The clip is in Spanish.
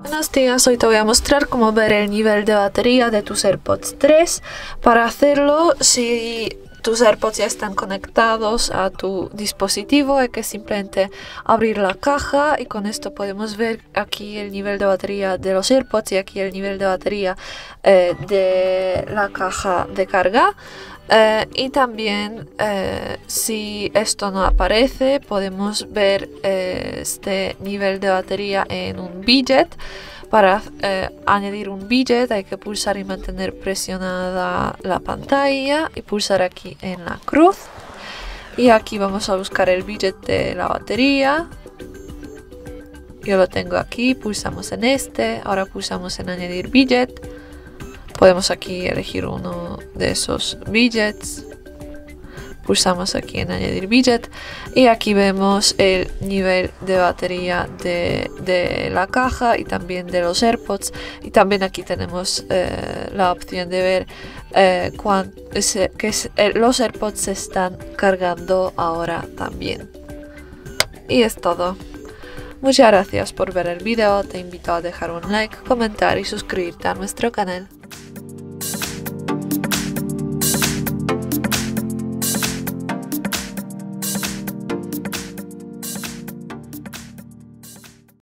Buenos días, hoy te voy a mostrar cómo ver el nivel de batería de tus AirPods 3. Para hacerlo, si tus AirPods ya están conectados a tu dispositivo, hay que simplemente abrir la caja y con esto podemos ver aquí el nivel de batería de los AirPods y aquí el nivel de batería de la caja de carga. Y también si esto no aparece, podemos ver este nivel de batería en un widget. Para añadir un widget hay que pulsar y mantener presionada la pantalla y pulsar aquí en la cruz. Y aquí vamos a buscar el widget de la batería. Yo lo tengo aquí, pulsamos en este, ahora pulsamos en añadir widget. Podemos aquí elegir uno de esos widgets, pulsamos aquí en añadir widget y aquí vemos el nivel de batería de la caja y también de los AirPods, y también aquí tenemos la opción de ver los AirPods se están cargando ahora también. Y es todo. Muchas gracias por ver el video, te invito a dejar un like, comentar y suscribirte a nuestro canal.